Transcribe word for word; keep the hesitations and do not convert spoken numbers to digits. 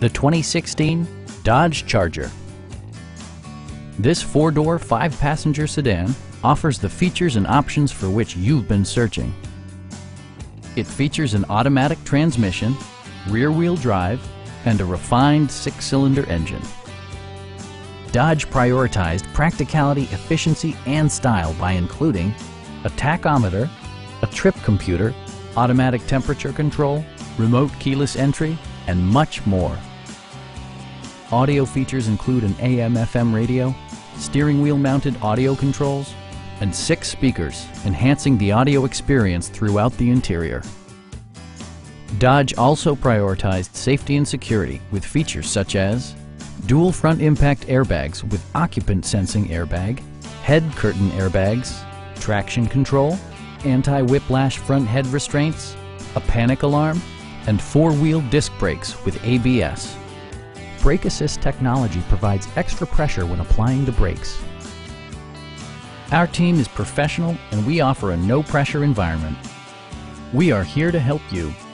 the twenty sixteen Dodge Charger. This four-door, five-passenger sedan offers the features and options for which you've been searching. It features an automatic transmission, rear-wheel drive, and a refined six-cylinder engine. Dodge prioritized practicality, efficiency, and style by including a tachometer, a trip computer, automatic temperature control, remote keyless entry, and much more. Audio features include an A M F M radio, steering wheel mounted audio controls, and six speakers, enhancing the audio experience throughout the interior. Dodge also prioritized safety and security with features such as dual front impact airbags with occupant sensing airbag, head curtain airbags, traction control, anti-whiplash front head restraints, a panic alarm, and four-wheel disc brakes with A B S. Brake Assist technology provides extra pressure when applying the brakes. Our team is professional and we offer a no-pressure environment. We are here to help you.